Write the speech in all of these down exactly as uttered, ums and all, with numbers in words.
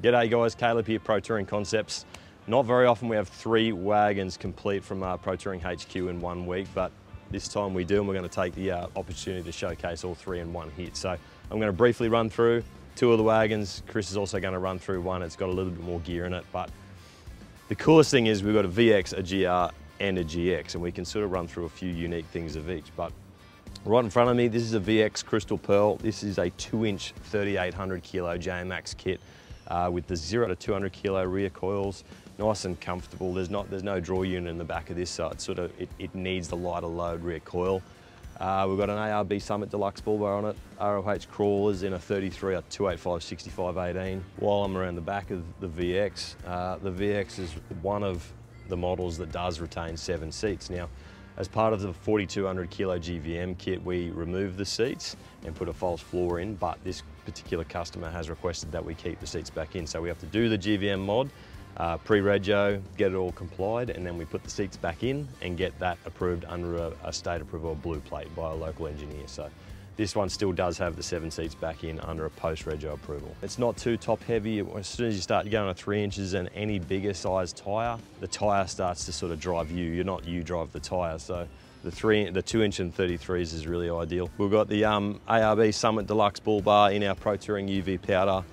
G'day guys, Caleb here, Pro Touring Concepts. Not very often we have three wagons complete from uh, Pro Touring H Q in one week, but this time we do, and we're going to take the uh, opportunity to showcase all three in one hit. So I'm going to briefly run through two of the wagons. Chris is also going to run through one. It's got a little bit more gear in it, but the coolest thing is we've got a V X, a G R, and a G X, and we can sort of run through a few unique things of each. But right in front of me, this is a V X Crystal Pearl. This is a two-inch thirty-eight hundred kilo J MAX kit. Uh, with the zero to two hundred kilo rear coils, nice and comfortable. There's not, there's no draw unit in the back of this, so it sort of it, it needs the lighter load rear coil. Uh, we've got an A R B Summit Deluxe bull bar on it, R O H crawlers in a thirty-three, a two eighty-five, sixty-five, eighteen. While I'm around the back of the V X, uh, the V X is one of the models that does retain seven seats. Now, as part of the forty-two hundred kilo G V M kit, we removed the seats and put a false floor in, but this particular customer has requested that we keep the seats back in. So we have to do the G V M mod, uh, pre-rego, get it all complied, and then we put the seats back in and get that approved under a, a state approval blue plate by a local engineer. So this one still does have the seven seats back in under a post-rego approval. It's not too top heavy. As soon as you start going to three inches and any bigger size tire, the tire starts to sort of drive you. You're not, you drive the tire. So the three, the two inch and thirty-threes is really ideal. We've got the um, A R B Summit Deluxe bull bar in our Pro Touring U V powder,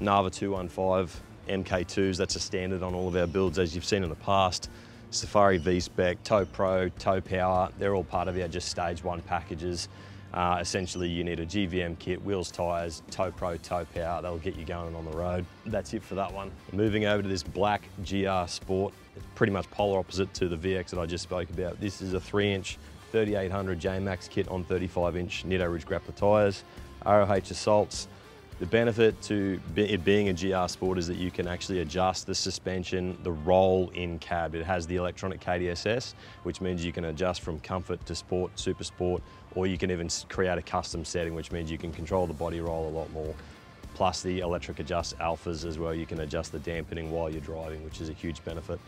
Narva two fifteen M K twos. That's a standard on all of our builds, as you've seen in the past. Safari V-spec, Tow Pro, Tow Power, they're all part of our just stage one packages. Uh, essentially, you need a G V M kit, wheels, tires, Tow Pro, Tow Power. They'll get you going on the road. That's it for that one. Moving over to this black G R Sport. It's pretty much polar opposite to the V X that I just spoke about. This is a three-inch thirty-eight hundred J MAX kit on thirty-five inch Nitto Ridge Grappler tires, R O H assaults. The benefit to it being a G R Sport is that you can actually adjust the suspension, the roll in cab. It has the electronic K D S S, which means you can adjust from comfort to sport, super sport, or you can even create a custom setting, which means you can control the body roll a lot more. Plus the electric adjust alphas as well. You can adjust the dampening while you're driving, which is a huge benefit.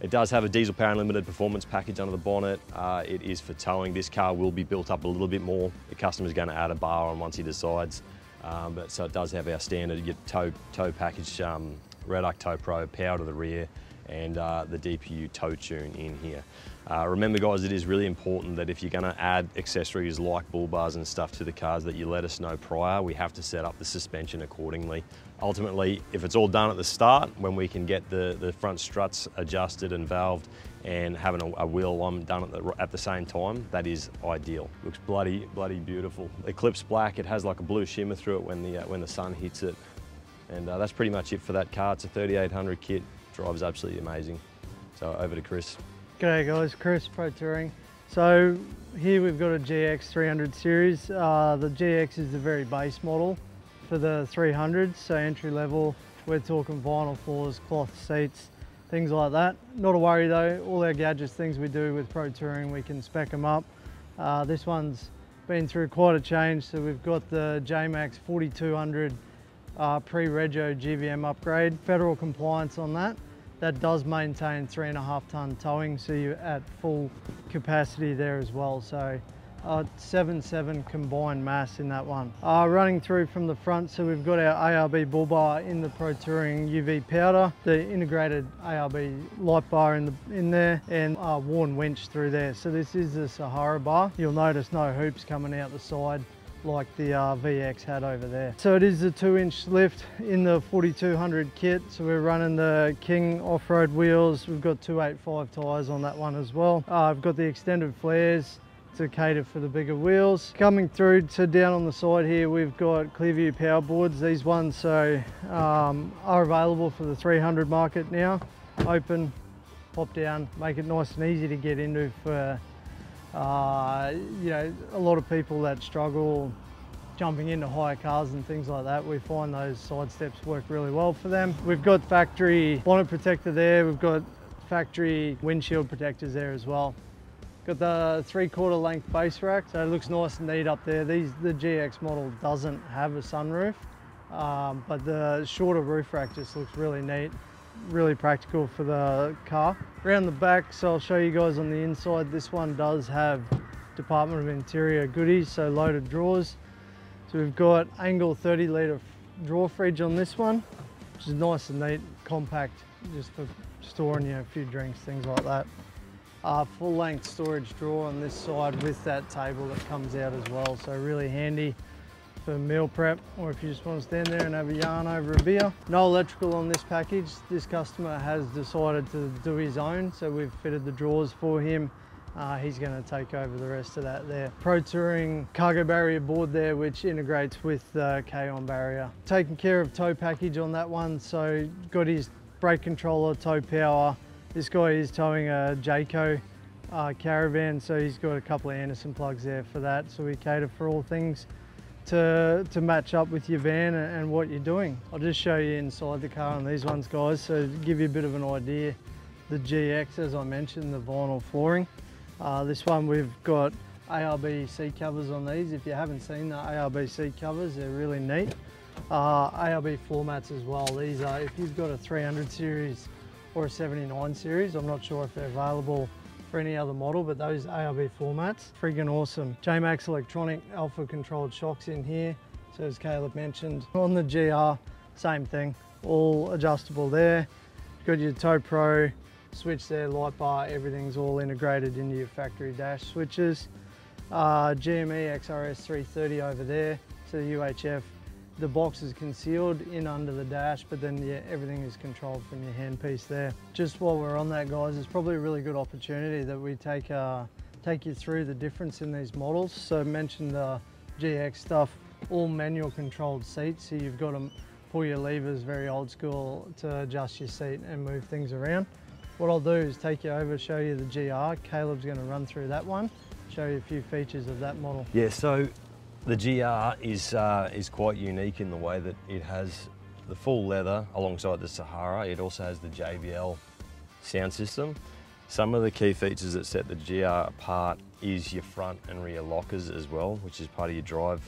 It does have a diesel power and limited performance package under the bonnet. Uh, it is for towing. This car will be built up a little bit more. The customer's going to add a bar on once he decides. Um, but so it does have our standard your tow, tow package, um, Red Arc Tow Pro, power to the rear, and uh, the D P U tow tune in here. Uh, remember guys, it is really important that if you're gonna add accessories like bull bars and stuff to the cars, that you let us know prior. We have to set up the suspension accordingly. Ultimately, if it's all done at the start, when we can get the, the front struts adjusted and valved and having a, a wheel one done at the, at the same time, that is ideal. Looks bloody, bloody beautiful. Eclipse black, it has like a blue shimmer through it when the, uh, when the sun hits it. And uh, that's pretty much it for that car. It's a thirty-eight hundred kit, drives absolutely amazing. So over to Chris. G'day guys, Chris, Pro Touring. So here we've got a G X three hundred series. Uh, the G X is the very base model for the three hundred, so entry level, we're talking vinyl floors, cloth seats, things like that. Not a worry though, all our gadgets, things we do with Pro Touring, we can spec them up. Uh, this one's been through quite a change, so we've got the J MAX forty-two hundred uh, pre-rego G V M upgrade, federal compliance on that. That does maintain three and a half ton towing, so you're at full capacity there as well. So uh, seven seven combined mass in that one. Uh, running through from the front, so we've got our A R B bull bar in the Pro Touring U V powder, the integrated A R B light bar in, the, in there, and uh, worn winch through there. So this is the Sahara bar. You'll notice no hoops coming out the side like the uh, V X had over there. So it is a two inch lift in the forty-two hundred kit. So we're running the King off-road wheels. We've got two eighty-five tires on that one as well. Uh, I've got the extended flares to cater for the bigger wheels. Coming through to down on the side here, we've got Clearview Powerboards. These ones so um, are available for the three hundred market now. Open, pop down, make it nice and easy to get into for Uh, you know, a lot of people that struggle jumping into higher cars and things like that, we find those side steps work really well for them. We've got factory bonnet protector there, we've got factory windshield protectors there as well. Got the three quarter length base rack, so it looks nice and neat up there. These, the G X model doesn't have a sunroof, um, but the shorter roof rack just looks really neat. Really practical for the car. Around the back, so I'll show you guys on the inside, this one does have Department of Interior goodies, so loaded drawers. So we've got angle thirty litre drawer fridge on this one, which is nice and neat, compact, just for storing, you know, a few drinks, things like that. Uh, full length storage drawer on this side with that table that comes out as well, so really handy for meal prep, or if you just want to stand there and have a yarn over a beer. No electrical on this package. This customer has decided to do his own, so we've fitted the drawers for him. Uh, he's going to take over the rest of that there. Pro Touring Cargo Barrier Board there, which integrates with the K-On Barrier. Taking care of tow package on that one, so got his brake controller, Tow Power. This guy is towing a Jayco uh, caravan, so he's got a couple of Anderson plugs there for that, so we cater for all things to, to match up with your van and, and what you're doing. I'll just show you inside the car on these ones, guys, so to give you a bit of an idea. The G X, as I mentioned, the vinyl flooring. Uh, this one, we've got A R B seat covers on these. If you haven't seen the A R B seat covers, they're really neat. Uh, A R B floor mats as well. These are, if you've got a three hundred series or a seventy-nine series, I'm not sure if they're available for any other model, but those A R B floor mats, friggin' awesome. J MAX electronic alpha controlled shocks in here. So as Caleb mentioned, on the G R, same thing, all adjustable there. You've got your Tow Pro switch there, light bar, everything's all integrated into your factory dash switches. Uh, G M E X R S three thirty over there, so the U H F. The box is concealed in under the dash, but then yeah, everything is controlled from your handpiece there. Just while we're on that, guys, it's probably a really good opportunity that we take uh, take you through the difference in these models. So mentioned the G X stuff, all manual controlled seats, so you've got to pull your levers, very old school, to adjust your seat and move things around. What I'll do is take you over, show you the G R. Caleb's going to run through that one, show you a few features of that model. Yeah, so the G R is, uh, is quite unique in the way that it has the full leather alongside the Sahara. It also has the J B L sound system. Some of the key features that set the G R apart is your front and rear lockers as well, which is part of your drive,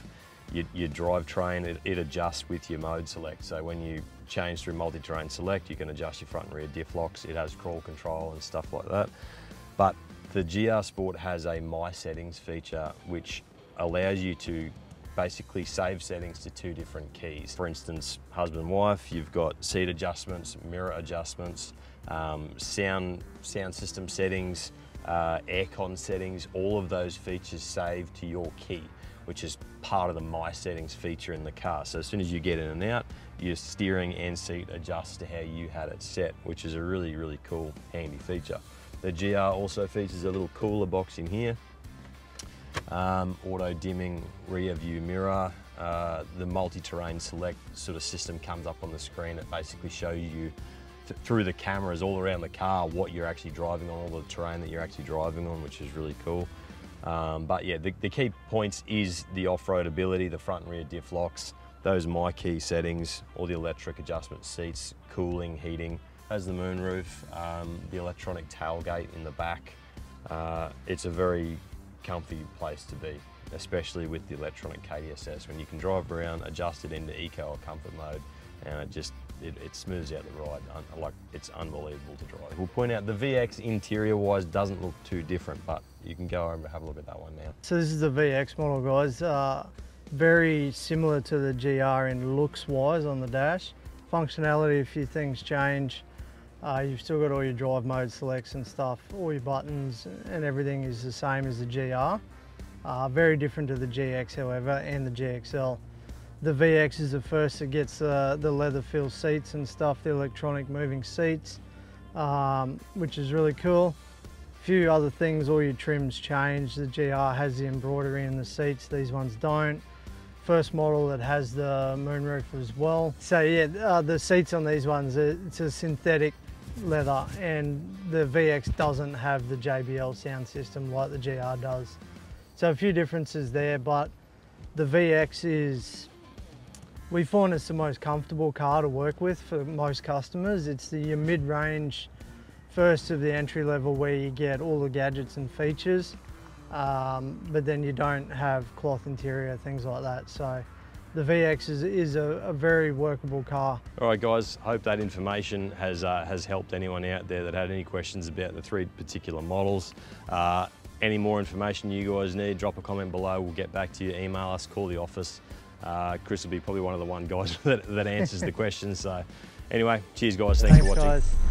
your, your drivetrain. It, it adjusts with your mode select, so when you change through multi-terrain select, you can adjust your front and rear diff locks. It has crawl control and stuff like that. But the G R Sport has a My Settings feature, which allows you to basically save settings to two different keys. For instance, husband and wife, you've got seat adjustments, mirror adjustments, um, sound, sound system settings, uh, aircon settings, all of those features save to your key, which is part of the My Settings feature in the car. So as soon as you get in and out, your steering and seat adjusts to how you had it set, which is a really, really cool, handy feature. The G R also features a little cooler box in here, um, auto dimming rear view mirror. Uh, the multi-terrain select sort of system comes up on the screen. It basically shows you th through the cameras all around the car what you're actually driving on, all the terrain that you're actually driving on, which is really cool. Um, but yeah, the, the key points is the off-road ability, the front and rear diff locks, those My Key settings, all the electric adjustment seats, cooling, heating. Has the moonroof, um, the electronic tailgate in the back. Uh, it's a very comfy place to be, especially with the electronic K D S S, when you can drive around, adjust it into eco or comfort mode, and it just It, it smooths out the ride. Un like it's unbelievable to drive. We'll point out the V X interior-wise doesn't look too different, but you can go home and have a look at that one now. So this is the V X model, guys. Uh, very similar to the G R in looks-wise on the dash. Functionality, a few things change. Uh, you've still got all your drive mode selects and stuff. All your buttons and everything is the same as the G R. Uh, very different to the G X, however, and the G X L. The V X is the first that gets uh, the leather fill seats and stuff, the electronic moving seats, um, which is really cool. A few other things, all your trims change. The G R has the embroidery in the seats, these ones don't. First model that has the moonroof as well. So yeah, uh, the seats on these ones, it's a synthetic leather, and the V X doesn't have the J B L sound system like the G R does. So a few differences there, but the V X is, we find it's the most comfortable car to work with for most customers. It's the mid-range, first of the entry level, where you get all the gadgets and features, um, but then you don't have cloth interior, things like that. So the V X is, is a, a very workable car. All right, guys, hope that information has, uh, has helped anyone out there that had any questions about the three particular models. Uh, any more information you guys need, drop a comment below. We'll get back to you, email us, call the office. Uh, Chris will be probably one of the one guys that, that answers the questions, so Anyway, cheers guys, thanks, thanks for watching. Guys.